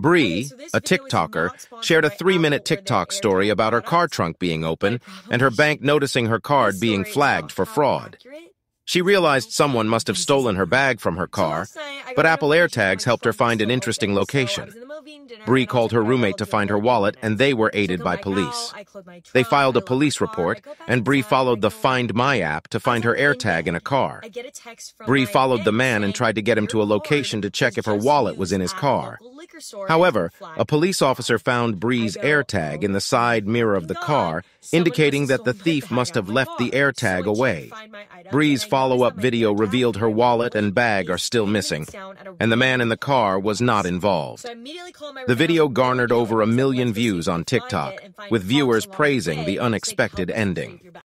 Bree, a TikToker, shared a 3-minute TikTok story about her car trunk being open and her bank noticing her card being flagged for fraud. She realized someone must have stolen her bag from her car, but Apple AirTags helped her find an interesting location. Bree called her roommate to find her wallet, and they were aided by police. They filed a police report, and Bree followed the Find My app to find her AirTag in a car. Bree followed the man and tried to get him to a location to check if her wallet was in his car. However, a police officer found Bree's AirTag in the side mirror of the car, indicating that the thief must have left the AirTag away. Bree's follow-up video revealed her wallet and bag are still missing, and the man in the car was not involved. The video garnered over 1 million views on TikTok, with viewers praising the unexpected ending.